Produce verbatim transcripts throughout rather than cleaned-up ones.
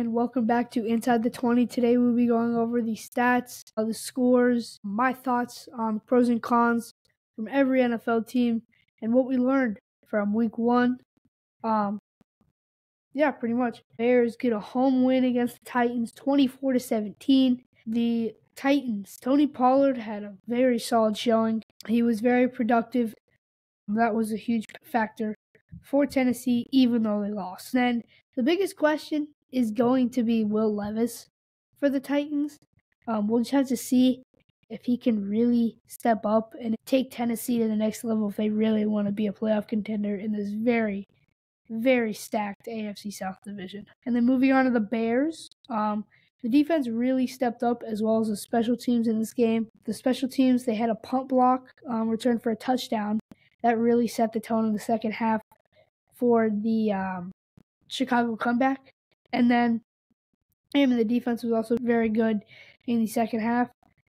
and welcome back to Inside the twenty. Today we'll be going over the stats, uh, the scores, my thoughts on the pros and cons from every N F L team, and what we learned from week one. Um, yeah, pretty much. Bears get a home win against the Titans, twenty-four to seventeen. The Titans, Tony Pollard had a very solid showing. He was very productive. That was a huge factor for Tennessee, even though they lost. Then the biggest question is going to be Will Levis for the Titans. Um, we'll just have to see if he can really step up and take Tennessee to the next level if they really want to be a playoff contender in this very, very stacked A F C South division. And then moving on to the Bears, um, the defense really stepped up, as well as the special teams in this game. The special teams, they had a punt block um, return for a touchdown. That really set the tone in the second half for the um, Chicago comeback. And then him and the defense was also very good in the second half.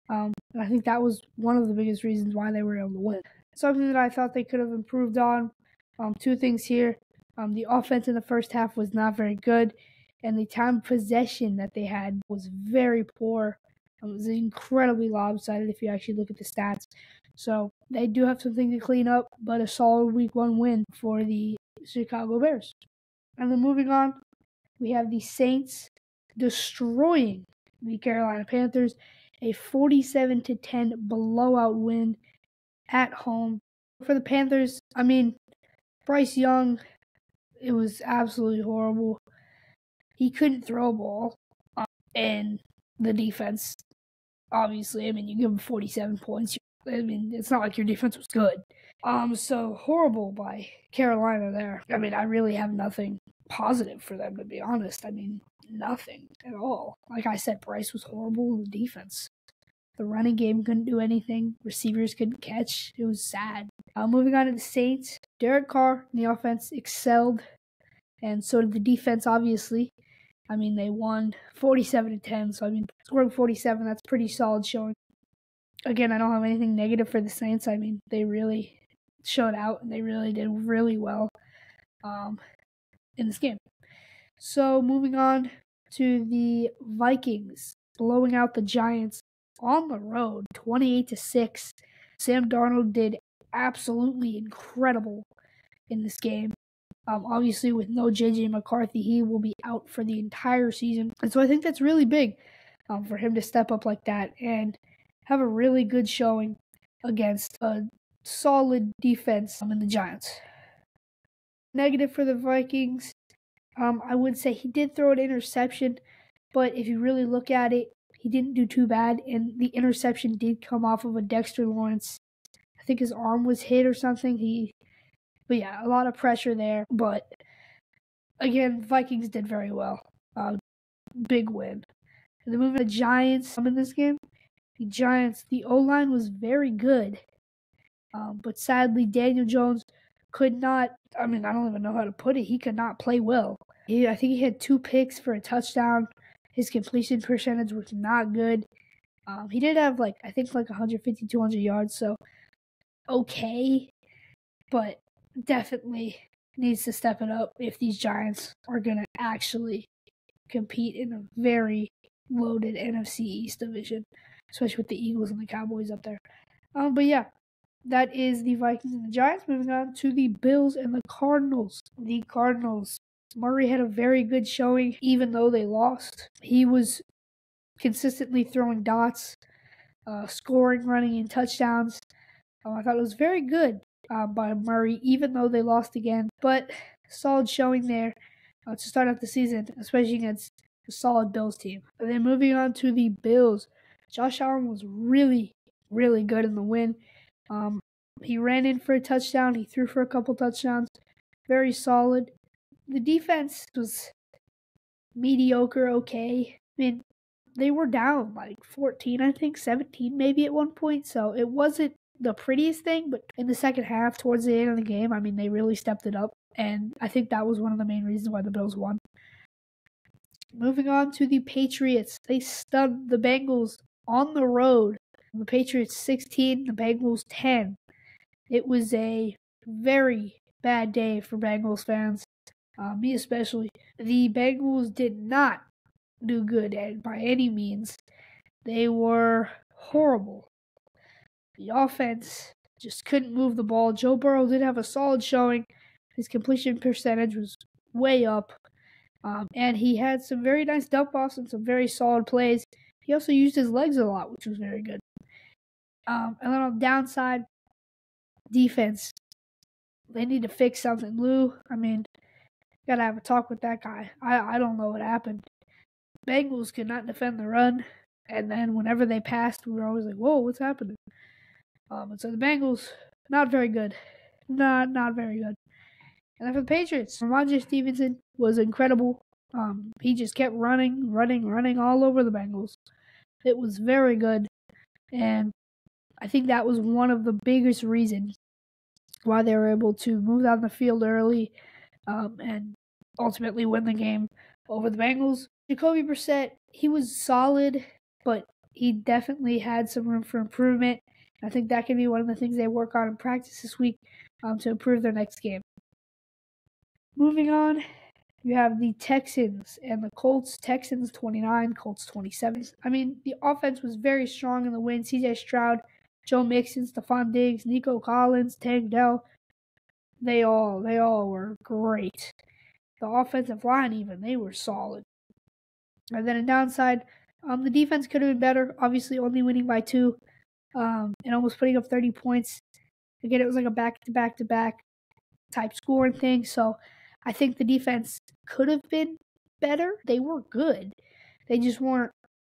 Um, and I think that was one of the biggest reasons why they were able to win. Something that I thought they could have improved on, um, two things here. Um, the offense in the first half was not very good, and the time possession that they had was very poor. It was incredibly lopsided if you actually look at the stats. So they do have something to clean up, but a solid week one win for the Chicago Bears. And then moving on, we have the Saints destroying the Carolina Panthers, a forty-seven to ten blowout win at home. For the Panthers, I mean, Bryce Young, it was absolutely horrible. He couldn't throw a ball, um, and the defense, obviously, I mean, you give him forty-seven points. I mean, it's not like your defense was good. Um, so horrible by Carolina there. I mean, I really have nothing positive for them, to be honest. I mean, nothing at all. Like I said, Bryce was horrible in the defense. The running game couldn't do anything. Receivers couldn't catch. It was sad. Uh, moving on to the Saints, Derek Carr in the offense excelled, and so did the defense, obviously. I mean, they won forty-seven to ten, so I mean, scoring forty-seven, that's pretty solid showing. Again, I don't have anything negative for the Saints. I mean, they really showed out, and they really did really well um, in this game. So, moving on to the Vikings, blowing out the Giants on the road, twenty-eight to six. Sam Darnold did absolutely incredible in this game. Um, obviously, with no J J McCarthy, he will be out for the entire season. And so I think that's really big um, for him to step up like that and have a really good showing against a solid defense in the Giants. Negative for the Vikings, um, I would say he did throw an interception, but if you really look at it, he didn't do too bad, and the interception did come off of a Dexter Lawrence. I think his arm was hit or something. He, but yeah, a lot of pressure there, but again, Vikings did very well. Uh, big win. And then moving to the Giants in this game, the Giants, the O-line was very good, um, but sadly, Daniel Jones could not, I mean, I don't even know how to put it, he could not play well. He, I think he had two picks for a touchdown. His completion percentage was not good. Um, he did have, like, I think like one fifty, two hundred yards, so okay, but definitely needs to step it up if these Giants are going to actually compete in a very loaded N F C East division, especially with the Eagles and the Cowboys up there. Um, but yeah, that is the Vikings and the Giants. Moving on to the Bills and the Cardinals. The Cardinals. Murray had a very good showing, even though they lost. He was consistently throwing dots, uh, scoring, running in touchdowns. Um, I thought it was very good uh, by Murray, even though they lost again. But solid showing there uh, to start out the season, especially against a solid Bills team. And then moving on to the Bills. Josh Allen was really, really good in the win. Um, he ran in for a touchdown. He threw for a couple touchdowns. Very solid. The defense was mediocre, okay. I mean, they were down like fourteen, I think, seventeen maybe at one point. So it wasn't the prettiest thing, but in the second half, towards the end of the game, I mean, they really stepped it up. And I think that was one of the main reasons why the Bills won. Moving on to the Patriots. They stunned the Bengals on the road. The Patriots sixteen, the Bengals ten. It was a very bad day for Bengals fans, uh, me especially. The Bengals did not do good at, by any means. They were horrible. The offense just couldn't move the ball. Joe Burrow did have a solid showing. His completion percentage was way up. Um, and he had some very nice dump-offs and some very solid plays. He also used his legs a lot, which was very good. Um, and then on the downside, defense. They need to fix something. Lou, I mean, got to have a talk with that guy. I, I don't know what happened. Bengals could not defend the run. And then whenever they passed, we were always like, whoa, what's happening? Um, and so the Bengals, not very good. Not, not very good. And then for the Patriots, Ramondre Stevenson was incredible. Um, he just kept running, running, running all over the Bengals. It was very good. And I think that was one of the biggest reasons why they were able to move down the field early um, and ultimately win the game over the Bengals. Jacoby Brissett, he was solid, but he definitely had some room for improvement. I think that could be one of the things they work on in practice this week um, to improve their next game. Moving on, you have the Texans and the Colts. Texans twenty-nine, Colts twenty-seven. I mean, the offense was very strong in the win. C J Stroud, Joe Mixon, Stephon Diggs, Nico Collins, Tank Dell. They all, they all were great. The offensive line even, they were solid. And then a downside, um, the defense could have been better. Obviously, only winning by two um, and almost putting up thirty points. Again, it was like a back-to-back-to-back type scoring thing, so I think the defense could have been better. They were good. They just weren't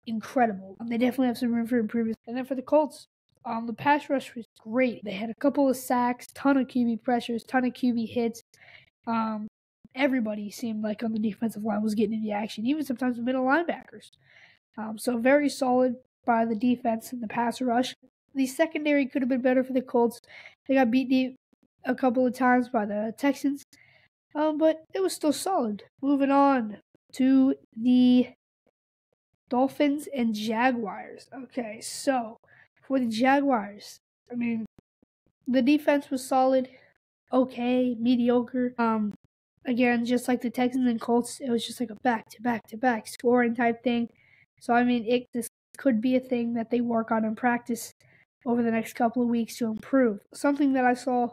incredible. Um, they definitely have some room for improvement. And then for the Colts, um, the pass rush was great. They had a couple of sacks, ton of Q B pressures, ton of Q B hits. Um, everybody seemed like on the defensive line was getting into action, even sometimes the middle linebackers. Um, so very solid by the defense and the pass rush. The secondary could have been better for the Colts. They got beat deep a couple of times by the Texans. Um, but it was still solid. Moving on to the Dolphins and Jaguars. Okay, so for the Jaguars, I mean, the defense was solid, okay, mediocre. Um, again, just like the Texans and Colts, it was just like a back-to-back-to-back scoring type thing. So, I mean, it this could be a thing that they work on in practice over the next couple of weeks to improve. Something that I saw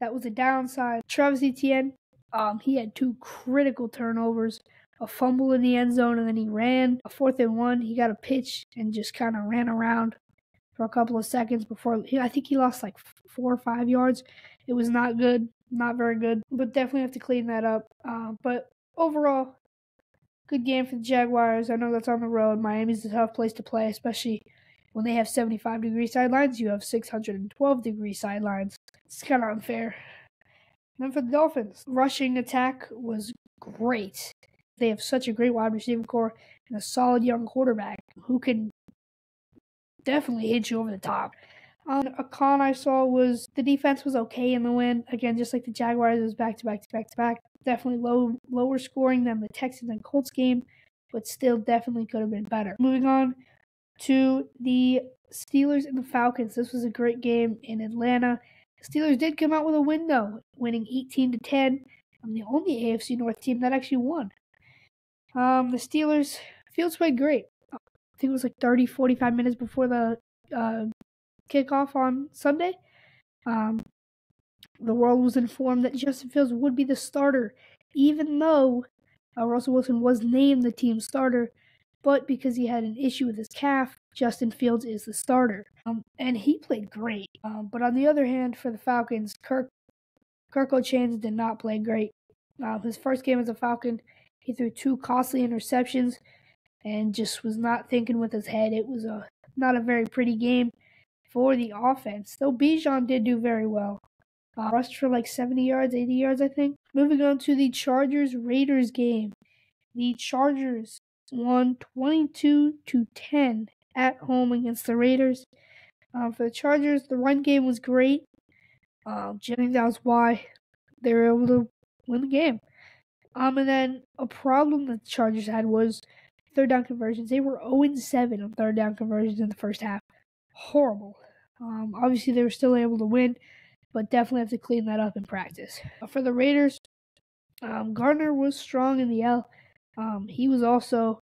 that was a downside, Travis Etienne. Um, he had two critical turnovers, a fumble in the end zone, and then he ran a fourth and one. He got a pitch and just kind of ran around for a couple of seconds before. I think he lost like four or five yards. It was not good, not very good, but definitely have to clean that up. Uh, but overall, good game for the Jaguars. I know that's on the road. Miami's a tough place to play, especially when they have seventy-five degree sidelines. You have six hundred twelve degree sidelines. It's kind of unfair. And for the Dolphins, rushing attack was great. They have such a great wide receiving core and a solid young quarterback who can definitely hit you over the top. Um, a con I saw was the defense was okay in the win. Again, just like the Jaguars, it was back-to-back-to-back-to-back. Definitely low, lower scoring than the Texans and Colts game, but still definitely could have been better. Moving on to the Steelers and the Falcons. This was a great game in Atlanta. Steelers did come out with a win, though, winning eighteen to ten. I'm the only A F C North team that actually won. Um, the Steelers, Fields played great. I think it was like thirty, forty-five minutes before the uh, kickoff on Sunday. Um, the world was informed that Justin Fields would be the starter, even though uh, Russell Wilson was named the team starter. But because he had an issue with his calf, Justin Fields is the starter. Um, and he played great. Um, but on the other hand, for the Falcons, Kirk, Kirk Cousins did not play great. Uh, his first game as a Falcon, he threw two costly interceptions and just was not thinking with his head. It was a not a very pretty game for the offense, though Bijan did do very well. Uh, rushed for like seventy yards, eighty yards, I think. Moving on to the Chargers-Raiders game. The Chargers won twenty-two to ten at home against the Raiders. Um, for the Chargers, the run game was great. Um, I think that was why they were able to win the game. Um, and then a problem that the Chargers had was third down conversions. They were zero and seven on third down conversions in the first half. Horrible. Um, obviously, they were still able to win, but definitely have to clean that up in practice. Uh, for the Raiders, um, Gardner was strong in the L. Um, he was also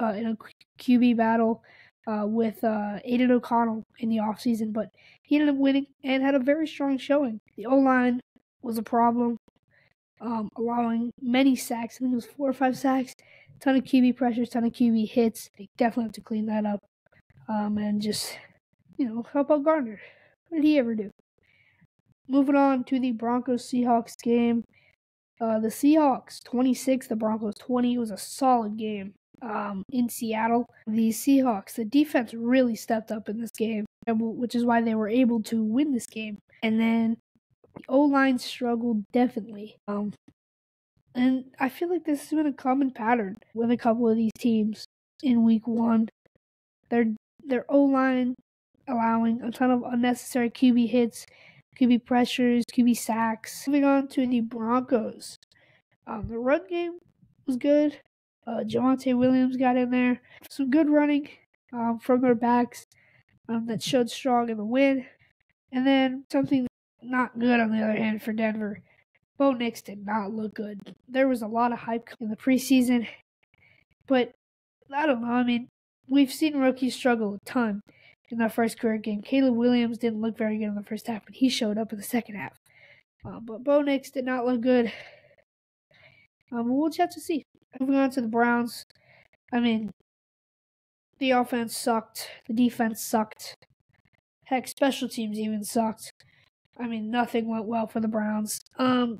uh, in a Q B battle uh, with uh, Aiden O'Connell in the offseason, but he ended up winning and had a very strong showing. The O-line was a problem, um, allowing many sacks. I think it was four or five sacks, ton of Q B pressures, ton of Q B hits. They definitely have to clean that up um, and just, you know, help out Gardner. What did he ever do? Moving on to the Broncos-Seahawks game. Uh, the Seahawks twenty-six, the Broncos twenty. It was a solid game um, in Seattle. The Seahawks, the defense really stepped up in this game, which is why they were able to win this game. And then the O-line struggled definitely. Um, and I feel like this has been a common pattern with a couple of these teams in week one. Their, their O-line allowing a ton of unnecessary Q B hits, Q B pressures, Q B sacks. Moving on to the Broncos. Um, the run game was good. Uh, Javonte Williams got in there. Some good running um, from their backs um, that showed strong in the win. And then something not good, on the other hand, for Denver. Bo Nix did not look good. There was a lot of hype in the preseason. But I don't know. I mean, we've seen rookies struggle a ton in that first career game. Caleb Williams didn't look very good in the first half, but he showed up in the second half. Uh, but Bo Nix did not look good. Um, we'll just have to see. Moving on to the Browns. I mean, the offense sucked. The defense sucked. Heck, special teams even sucked. I mean, nothing went well for the Browns. Um,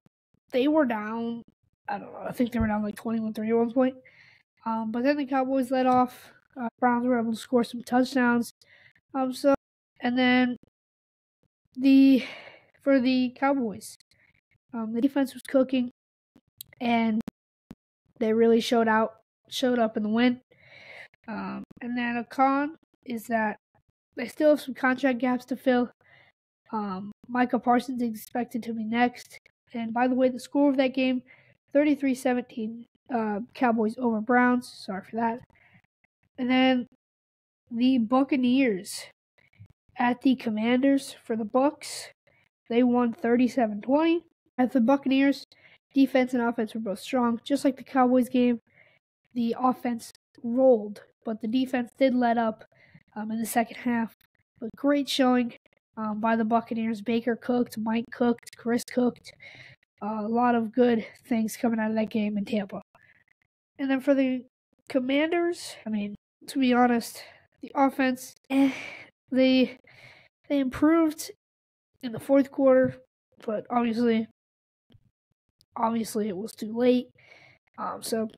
they were down, I don't know, I think they were down like twenty-one three at one point. Um, but then the Cowboys led off. Uh, Browns were able to score some touchdowns. Um, so, and then the for the Cowboys, um, the defense was cooking, and they really showed out, showed up in the win. Um, and then a con is that they still have some contract gaps to fill. Um, Micah Parsons is expected to be next. And by the way, the score of that game, thirty-three seventeen, uh, Cowboys over Browns. Sorry for that. And then the Buccaneers at the Commanders for the Bucs. They won thirty-seven twenty. At the Buccaneers, defense and offense were both strong. Just like the Cowboys game, the offense rolled, but the defense did let up um, in the second half. But great showing um, by the Buccaneers. Baker cooked, Mike cooked, Chris cooked. Uh, a lot of good things coming out of that game in Tampa. And then for the Commanders, I mean, to be honest, the offense, eh, they they improved in the fourth quarter, but obviously, obviously it was too late. Um, so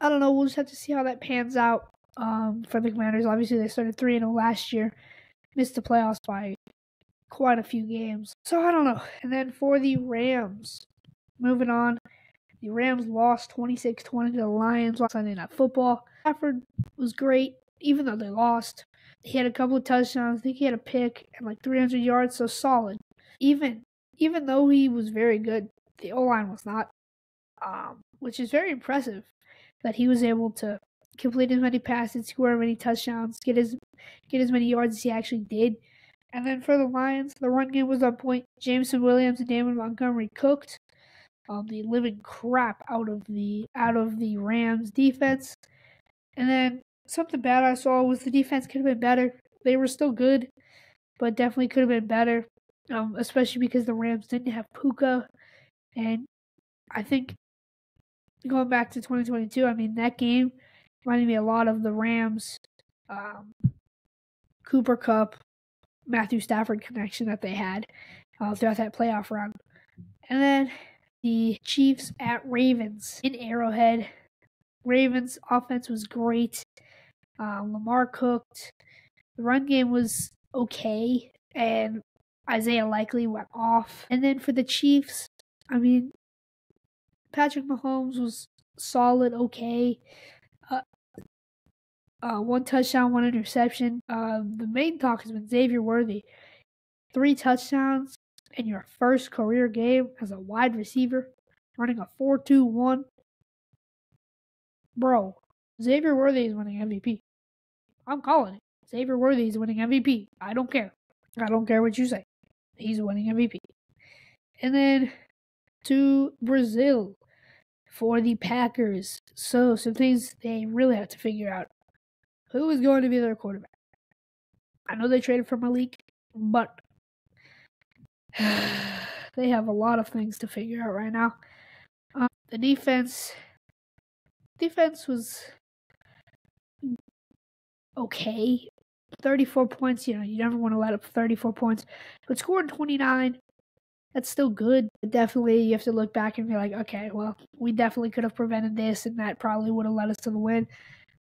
I don't know. We'll just have to see how that pans out um, for the Commanders. Obviously, they started three and zero last year, missed the playoffs by quite a few games. So I don't know. And then for the Rams, moving on. The Rams lost twenty-six twenty to the Lions on Sunday Night Football. Stafford was great, even though they lost. He had a couple of touchdowns. I think he had a pick and like three hundred yards, so solid. Even even though he was very good, the O-line was not, um, which is very impressive that he was able to complete as many passes, score as many touchdowns, get as, get as many yards as he actually did. And then for the Lions, the run game was on point. Jameson Williams and Damon Montgomery cooked Um, the living crap out of the out of the Rams defense. And then something bad I saw was the defense could have been better. They were still good, but definitely could have been better, um, especially because the Rams didn't have Puka. And I think going back to twenty twenty-two, I mean, that game reminded me a lot of the Rams, um, Cooper Kupp, Matthew Stafford connection that they had uh, throughout that playoff round. And then the Chiefs at Ravens in Arrowhead. Ravens' offense was great. Uh, Lamar cooked. The run game was okay. And Isaiah Likely went off. And then for the Chiefs, I mean, Patrick Mahomes was solid, okay. Uh, uh, one touchdown, one interception. Uh, the main talk has been Xavier Worthy. Three touchdowns in your first career game as a wide receiver, running a four two one. Bro, Xavier Worthy is winning M V P. I'm calling it. Xavier Worthy is winning M V P. I don't care. I don't care what you say. He's winning M V P. And then to Brazil for the Packers. So some things they really have to figure out. Who is going to be their quarterback? I know they traded for Malik, but they have a lot of things to figure out right now. Um, the defense, defense was okay. thirty-four points, you know, you never want to let up thirty-four points. But scoring twenty-nine, that's still good. But definitely, you have to look back and be like, okay, well, we definitely could have prevented this, and that probably would have led us to the win.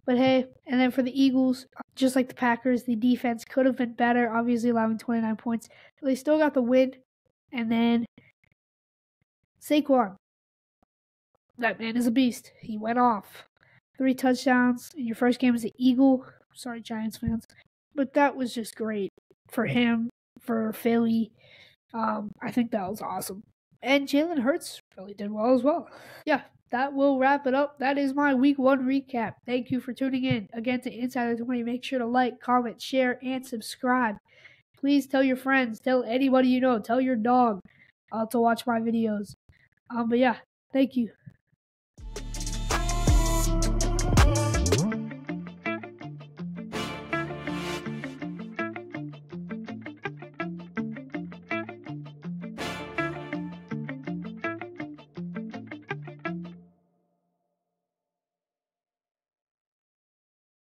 But hey, and then for the Eagles, just like the Packers, the defense could have been better, obviously allowing twenty-nine points. But they still got the win. And then Saquon, that man is a beast. He went off. Three touchdowns in your first game as an Eagle. Sorry, Giants fans. But that was just great for him, for Philly. Um, I think that was awesome. And Jalen Hurts really did well as well. Yeah. That will wrap it up. That is my week one recap. Thank you for tuning in. Again, to Inside the twenty, make sure to like, comment, share, and subscribe. Please tell your friends. Tell anybody you know. Tell your dog uh, to watch my videos. Um, but yeah, thank you.